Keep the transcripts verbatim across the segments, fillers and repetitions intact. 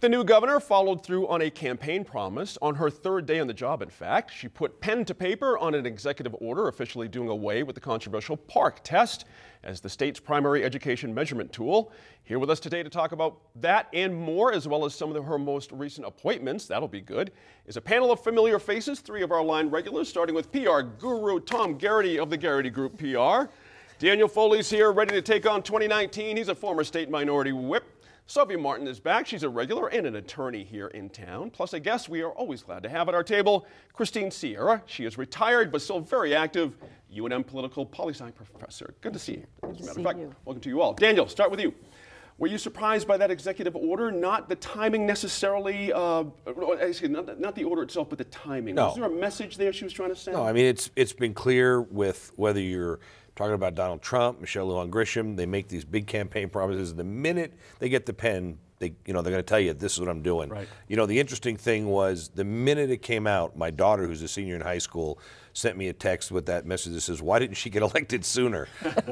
The new governor followed through on a campaign promise. On her third day on the job, in fact, she put pen to paper on an executive order officially doing away with the controversial PARC test as the state's primary education measurement tool. Here with us today to talk about that and more, as well as some of the, her most recent appointments, that'll be good, is a panel of familiar faces, three of our line regulars, starting with P R guru Tom Garrity of the Garrity Group P R. Daniel Foley's here, ready to take on twenty nineteen. He's a former state minority whip. Yazzie Martin is back. She's a regular and an attorney here in town. Plus, a guest we are always glad to have at our table, Christine Sierra. She is retired but still very active, U N M political poli-sci professor. Good to see you. As a matter of fact, welcome to you all. Daniel, start with you. Were you surprised by that executive order? Not the timing necessarily, uh, excuse, not, not the order itself, but the timing. No. Was there a message there she was trying to send? No, I mean, it's it's been clear with whether you're talking about Donald Trump, Michelle Lujan Grisham, they make these big campaign promises. The minute they get the pen, they, you know, they're going to tell you, this is what I'm doing. Right. You know, the interesting thing was, the minute it came out, my daughter, who's a senior in high school, sent me a text with that message that says, why didn't she get elected sooner?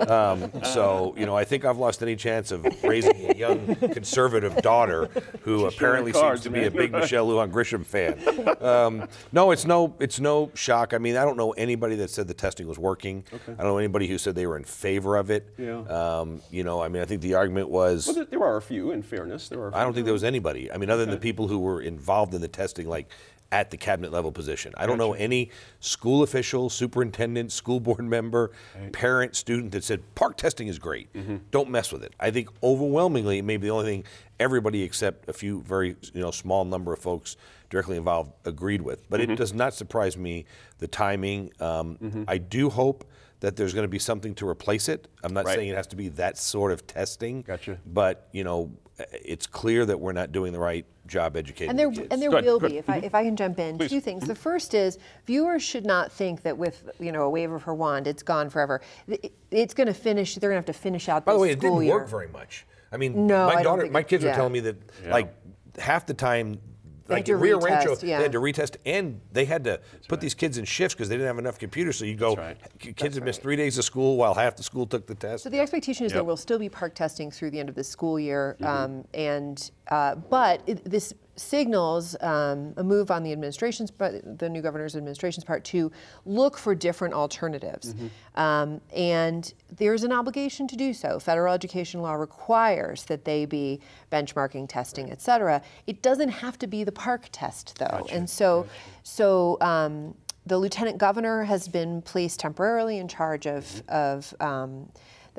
um, so, you know, I think I've lost any chance of raising a young conservative daughter who She's apparently cards, seems to man. be a big Michelle Lujan Grisham fan. Um, no, it's no, it's no shock. I mean, I don't know anybody that said the testing was working. Okay. I don't know anybody who said they were in favor of it. Yeah. Um, you know, I mean, I think the argument was... Well, there are a few, in fairness. There are a few. I don't think there was anybody. I mean, other okay. than the people who were involved in the testing, like, at the cabinet level position. I don't know any school official, superintendent, school board member, right. parent, student that said PARC testing is great. Mm-hmm. Don't mess with it. I think overwhelmingly, maybe the only thing everybody except a few very you know small number of folks directly involved agreed with. But mm-hmm. it does not surprise me, the timing. Um, mm-hmm. I do hope that there's going to be something to replace it. I'm not right. saying it has to be that sort of testing. Gotcha. But you know, it's clear that we're not doing the right job educating and there the kids. And there Good. will Good. be, if I if I can jump in, Please. two things. The first is, viewers should not think that with you know a wave of her wand, it's gone forever. It, it's going to finish. They're going to have to finish out. By the way, it didn't year. work very much. I mean, no, my I daughter, my kids it, yeah. were telling me that yeah. like half the time. Like at Rio Rancho, yeah. they had to retest, and they had to That's put right. these kids in shifts because they didn't have enough computers. So you go, right. kids That's have missed right. three days of school while half the school took the test. So the expectation is yep. there will still be PARC testing through the end of the school year, mm-hmm. um, and uh, but it, this signals um, a move on the administration's, the new governor's administration's part to look for different alternatives, mm-hmm. um, and there's an obligation to do so. Federal education law requires that they be benchmarking, testing, right. et cetera. It doesn't have to be the PARC test, though, gotcha. and so, gotcha. so um, the lieutenant governor has been placed temporarily in charge of mm-hmm. of. Um,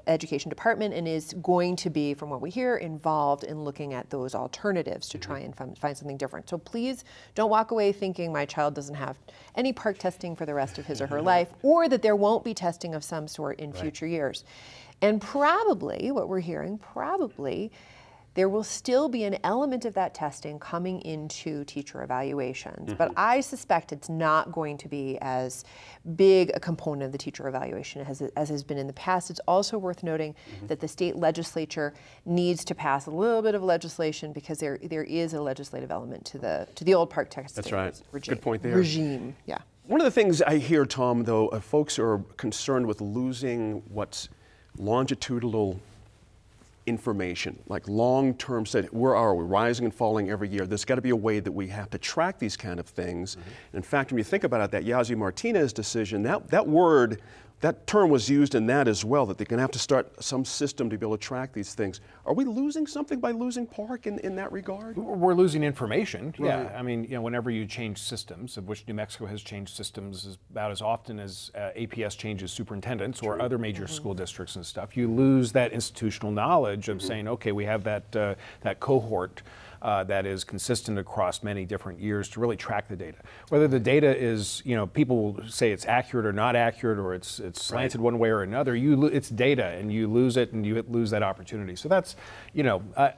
Education Department, and is going to be, from what we hear, involved in looking at those alternatives to try and find something different. So please don't walk away thinking my child doesn't have any PARC testing for the rest of his or her life, or that there won't be testing of some sort in right. future years. And probably, what we're hearing, probably there will still be an element of that testing coming into teacher evaluations, mm-hmm. but I suspect it's not going to be as big a component of the teacher evaluation as, as has been in the past. It's also worth noting mm-hmm. that the state legislature needs to pass a little bit of legislation because there there is a legislative element to the to the old PARC testing. That's right. Regime. Good point there. Regime. Yeah. One of the things I hear, Tom, though, uh, folks are concerned with losing what's longitudinal information, like long-term said, where are we, rising and falling every year. There's got to be a way that we have to track these kind of things. Mm-hmm. And in fact, when you think about it, that Yazzie Martinez decision, that, that word, that term was used in that as well, that they're going to have to start some system to be able to track these things. Are we losing something by losing PARC in, in that regard? We're losing information, yeah. Right. I mean, you know, whenever you change systems, of which New Mexico has changed systems about as often as uh, A P S changes superintendents True. or other major mm-hmm. school districts and stuff, you lose that institutional knowledge of mm-hmm. saying, okay, we have that, uh, that cohort Uh, that is consistent across many different years to really track the data. Whether the data is, you know, people say it's accurate or not accurate, or it's it's slanted right. one way or another. You it's data, and you lose it, and you lose that opportunity. So that's, you know. Uh,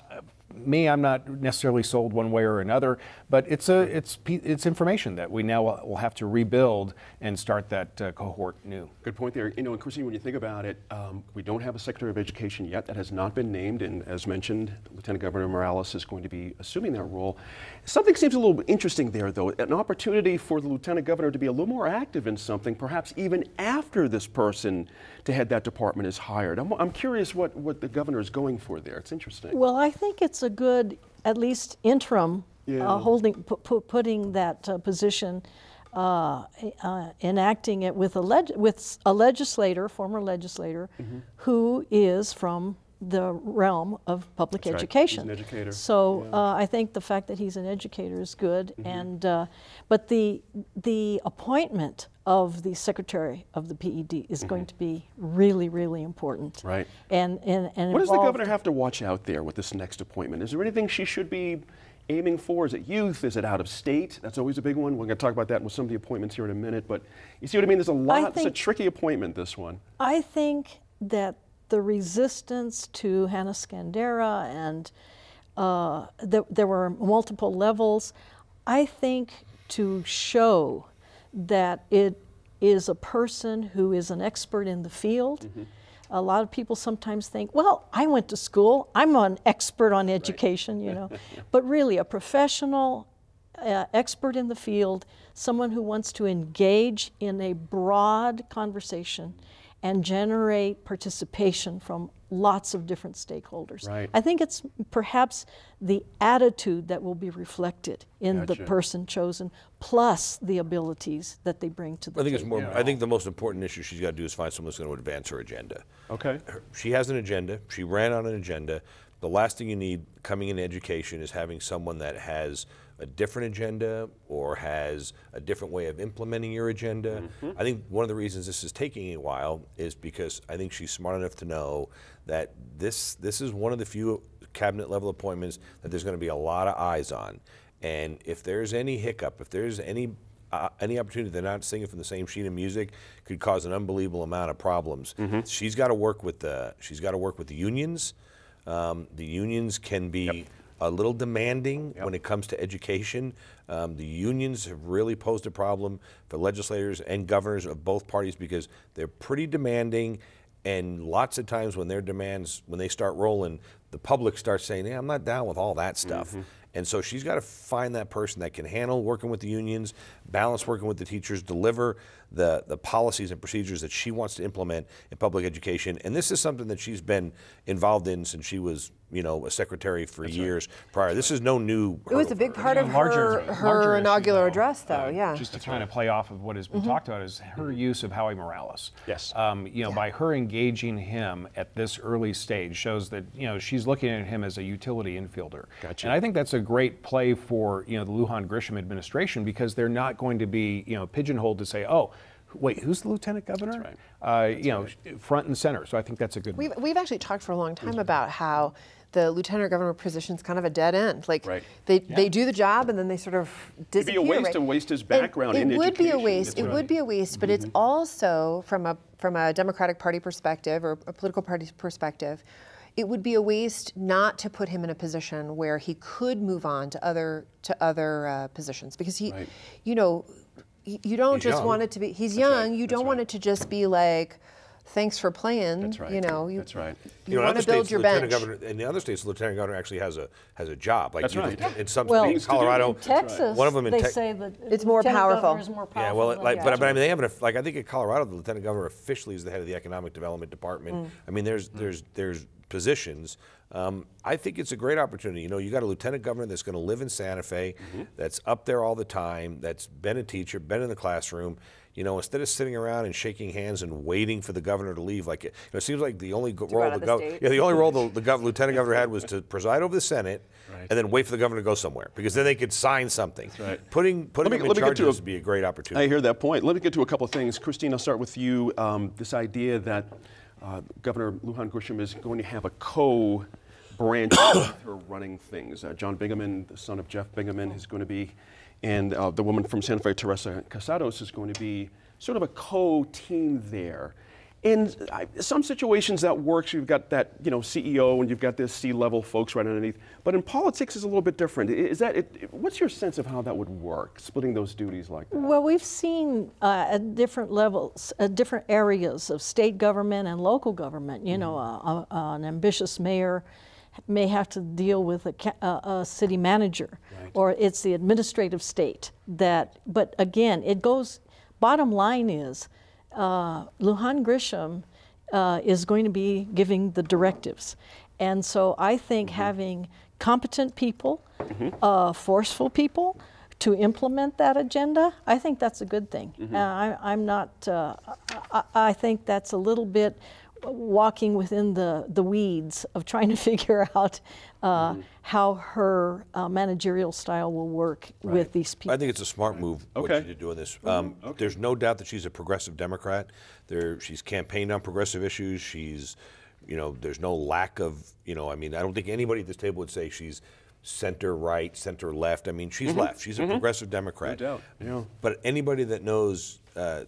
Me, I'm not necessarily sold one way or another, but it's a it's it's information that we now will have to rebuild and start that uh, cohort new. Good point there. You know, and Christine, when you think about it, um, we don't have a Secretary of Education yet. That has not been named, and as mentioned, Lieutenant Governor Morales is going to be assuming that role. Something seems a little interesting there, though, an opportunity for the Lieutenant Governor to be a little more active in something, perhaps even after this person to head that department is hired. I'm, I'm curious what what the governor is going for there. It's interesting. Well, I think it's a good at least interim, yeah. uh, holding, p p putting that uh, position, uh, uh, enacting it with a leg with a legislator, former legislator, mm-hmm. who is from the realm of public That's education. Right. He's an educator. So yeah. uh, I think the fact that he's an educator is good, mm-hmm. and uh, but the the appointment of the secretary of the P E D is mm-hmm. going to be really, really important. Right. And and and what does the governor have to watch out there with this next appointment? Is there anything she should be aiming for? Is it youth? Is it out of state? That's always a big one. We're going to talk about that with some of the appointments here in a minute. But you see what I mean? There's a lot. Think, it's a tricky appointment. This one. I think that. The resistance to Hannah Scandera, and uh, th there were multiple levels. I think to show that it is a person who is an expert in the field. Mm-hmm. A lot of people sometimes think, well, I went to school, I'm an expert on education, right. you know. But really a professional uh, expert in the field, someone who wants to engage in a broad conversation and generate participation from lots of different stakeholders. Right. I think it's perhaps the attitude that will be reflected in gotcha. the person chosen, plus the abilities that they bring to the I think table. It's more, yeah. I think the most important issue she's got to do is find someone who's going to advance her agenda. Okay. Her, she has an agenda. She ran on an agenda. The last thing you need coming in education is having someone that has a different agenda or has a different way of implementing your agenda. Mm-hmm. I think one of the reasons this is taking a while is because I think she's smart enough to know that this this is one of the few cabinet level appointments that there's going to be a lot of eyes on. And if there's any hiccup, if there's any Uh, any opportunity they're not singing from the same sheet of music could cause an unbelievable amount of problems. Mm-hmm. She's got to work with the she's got to work with the unions. Um, the unions can be yep. a little demanding yep. when it comes to education. Um, the unions have really posed a problem for legislators and governors of both parties because they're pretty demanding. And lots of times when their demands, when they start rolling, the public starts saying, yeah, I'm not down with all that stuff. Mm-hmm. And so she's got to find that person that can handle working with the unions, balance working with the teachers, deliver the, the policies and procedures that she wants to implement in public education. And this is something that she's been involved in since she was, you know, a secretary for That's years right. prior. This is no new. It was a big part of larger, her, her larger inaugural issue, address, though, uh, yeah. Just to kind of play off of what has been mm-hmm. talked about is her use of Howie Morales. Yes. Um, you know, yeah. by her engaging him at this early stage shows that, you know, she's looking at him as a utility infielder. Gotcha. And I think that's a great play for, you know, the Lujan Grisham administration because they're not going to be, you know, pigeonholed to say, oh, wait, who's the lieutenant governor? That's right. uh, you know, right. front and center. So I think that's a good one. We've, we've actually talked for a long time mm-hmm. about how the lieutenant governor position is kind of a dead end. Like right. they, yeah. they do the job and then they sort of disappear. It would be a waste right? to waste his background it, in it would education. Be a waste. It right. would be a waste, but mm-hmm. it's also from a from a Democratic Party perspective or a political party's perspective. It would be a waste not to put him in a position where he could move on to other to other uh, positions because he, right. you know, you don't he's just young. want it to be. He's That's young. Right. You That's don't right. want it to just be like, thanks for playing. That's right. You know, you, That's right. you, you know, want to build your bench. In the other states, the lieutenant governor actually has a has a job. Like That's you right. know, in some well, states, Colorado, in Texas, one of them in Texas, they say that it's more powerful. more powerful. Yeah, well, it, like, but, but I mean, they have an, like I think in Colorado, the lieutenant governor officially is the head of the economic development department. Mm. I mean, there's mm. there's there's. positions. Um, I think it's a great opportunity. You know, you got a lieutenant governor that's going to live in Santa Fe, mm-hmm. that's up there all the time, that's been a teacher, been in the classroom. You know, instead of sitting around and shaking hands and waiting for the governor to leave, like it, you know, it seems like the only role the, the yeah, the only role the, the gov lieutenant governor had was to preside over the Senate right. and then wait for the governor to go somewhere because then they could sign something. Right. Putting putting let me, him in charge would be a great opportunity. I hear that point. Let me get to a couple of things, Christine. I'll start with you. Um, this idea that. Uh, Governor Lujan Grisham is going to have a co-branch with her running things. Uh, John Bingaman, the son of Jeff Bingaman, is going to be, and uh, the woman from Santa Fe, Teresa Casados, is going to be sort of a co-team there. And I, some situations that works, you've got that, you know, C E O and you've got this C-level folks right underneath. But in politics, it's a little bit different. Is that? It, what's your sense of how that would work, splitting those duties like that? Well, we've seen uh, at different levels, at different areas of state government and local government. You mm-hmm. know, a, a, an ambitious mayor may have to deal with a, a, a city manager, right. or it's the administrative state that. But again, it goes. Bottom line is. Uh, Lujan Grisham uh, is going to be giving the directives. And so I think mm-hmm. having competent people, mm-hmm. uh, forceful people to implement that agenda, I think that's a good thing. Mm-hmm. uh, I, I'm not, uh, I, I think that's a little bit walking within the, the weeds of trying to figure out uh, mm-hmm. how her uh, managerial style will work right. with these people. I think it's a smart move okay. what she did doing this. Um, okay. There's no doubt that she's a progressive Democrat. There, she's campaigned on progressive issues. She's, you know, there's no lack of, you know, I mean, I don't think anybody at this table would say she's center right, center left. I mean, she's mm-hmm. left. She's a mm-hmm. progressive Democrat. No doubt. You know, but anybody that knows uh,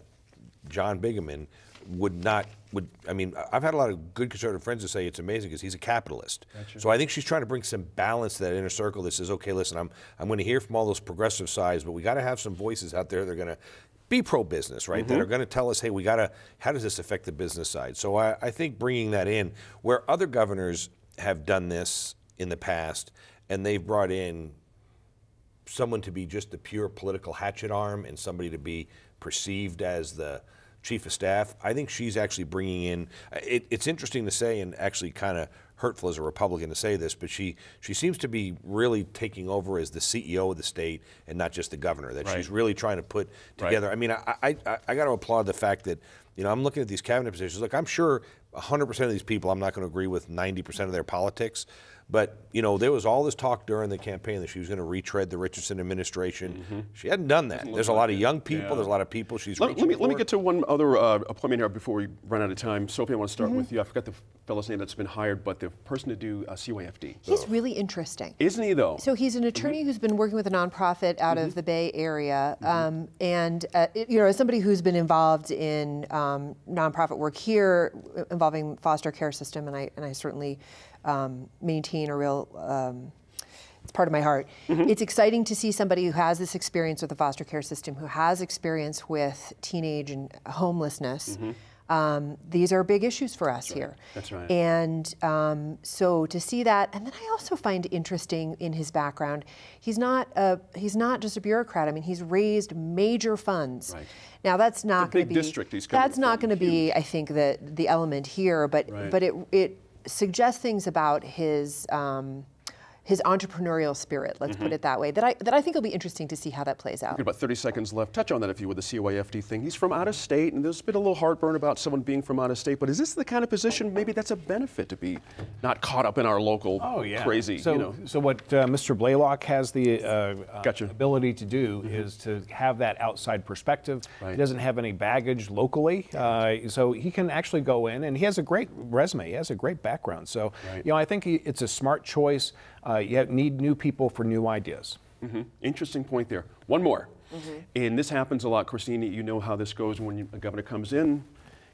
John Bingaman would not, would, I mean, I've had a lot of good conservative friends that say it's amazing because he's a capitalist. Gotcha. So I think she's trying to bring some balance to that inner circle that says, okay, listen, I'm, I'm going to hear from all those progressive sides, but we got to have some voices out there that are going to be pro-business, right? Mm-hmm. That are going to tell us, hey, we got to, how does this affect the business side? So I, I think bringing that in, where other governors have done this in the past, and they've brought in someone to be just the pure political hatchet arm and somebody to be perceived as the chief of staff, I think she's actually bringing in, it, it's interesting to say and actually kind of hurtful as a Republican to say this, but she, she seems to be really taking over as the C E O of the state and not just the governor, that right. she's really trying to put together. Right. I mean, I, I, I, I got to applaud the fact that, you know, I'm looking at these cabinet positions. Look, I'm sure one hundred percent of these people, I'm not going to agree with ninety percent of their politics, but, you know, there was all this talk during the campaign that she was going to retread the Richardson administration. Mm-hmm. She hadn't done that. There's a lot of young people. Yeah. There's a lot of people she's let, let me for. Let me get to one other uh, appointment here before we run out of time. Sophie, I want to start mm-hmm. with you. I forgot the fellow's name that's been hired, but the person to do uh, C Y F D. He's so. really interesting. Isn't he, though? So he's an attorney mm-hmm. who's been working with a nonprofit out mm-hmm. of the Bay Area. Mm-hmm. um, and, uh, it, you know, as somebody who's been involved in um, nonprofit work here involving foster care system, and I, and I certainly... Um, maintain a real, um, it's part of my heart. Mm-hmm. It's exciting to see somebody who has this experience with the foster care system, who has experience with teenage and homelessness. Mm-hmm. Um, these are big issues for us That's here. Right. That's right. And um, so to see that, and then I also find interesting in his background, he's not a, he's not just a bureaucrat. I mean, he's raised major funds. Right. Now that's not going to be district. He's that's not going to be, I think, the the element here. But right. but it it. Suggest things about his um, his entrepreneurial spirit. Let's mm-hmm. put it that way. That I that I think will be interesting to see how that plays out. We've got about thirty seconds left. Touch on that if you would. The C Y F D thing. He's from out of state, and there's been a little heartburn about someone being from out of state. But is this the kind of position? Maybe that's a benefit to be not caught up in our local oh, yeah. crazy. So you know. so what uh, Mister Blaylock has the uh, gotcha. uh, ability to do mm-hmm. is to have that outside perspective. Right. He doesn't have any baggage locally, uh, so he can actually go in, and he has a great resume. He has a great background. So right. you know, I think he, it's a smart choice. Uh, you need new people for new ideas. Mm-hmm. Interesting point there. One more. Mm-hmm. And this happens a lot, Christine. You know how this goes when you, a governor comes in.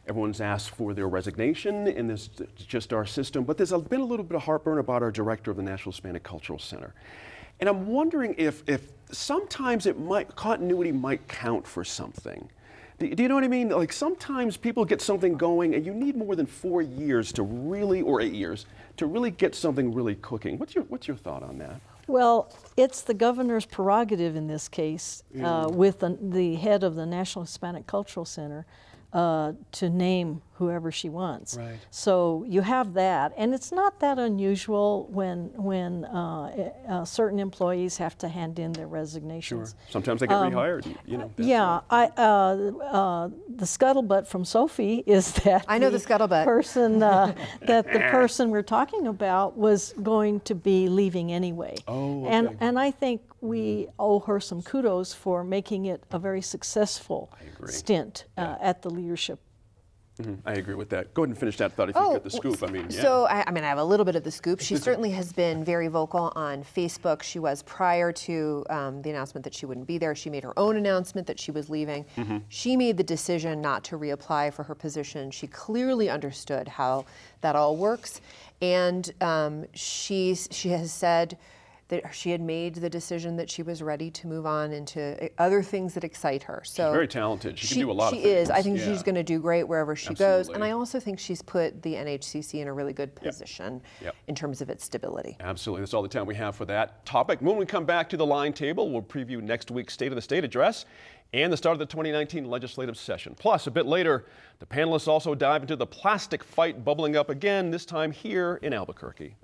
Everyone's asked for their resignation, and this it's just our system. But there's been a little bit of heartburn about our director of the National Hispanic Cultural Center. And I'm wondering if, if sometimes it might, continuity might count for something. Do you know what I mean? Like sometimes people get something going and you need more than four years to really, or eight years, to really get something really cooking. What's your, what's your thought on that? Well, it's the governor's prerogative in this case yeah. uh, with the, the head of the National Hispanic Cultural Center uh, to name whoever she wants. Right. So you have that, and it's not that unusual when when uh, uh, certain employees have to hand in their resignations. Sure. Sometimes they get um, rehired. You know, yeah, I, uh, uh, the scuttlebutt from Sophie is that I know the, the scuttlebutt person uh, that the person we're talking about was going to be leaving anyway. Oh, okay. and and I think we owe her some kudos for making it a very successful stint uh, yeah. at the leadership. Mm-hmm. I agree with that. Go ahead and finish that thought if oh, you get the scoop. I mean, yeah. So, I, I mean, I have a little bit of the scoop. She certainly has been very vocal on Facebook. She was prior to um, the announcement that she wouldn't be there. She made her own announcement that she was leaving. Mm-hmm. She made the decision not to reapply for her position. She clearly understood how that all works. And um, she, she has said that she had made the decision that she was ready to move on into other things that excite her. So she's very talented. She, she can do a lot of things. She is. I think yeah. she's going to do great wherever she Absolutely. goes. And I also think she's put the N H C C in a really good position yep. Yep. in terms of its stability. Absolutely. That's all the time we have for that topic. When we come back to the line table, we'll preview next week's State of the State address and the start of the twenty nineteen legislative session. Plus, a bit later, the panelists also dive into the plastic fight bubbling up again, this time here in Albuquerque.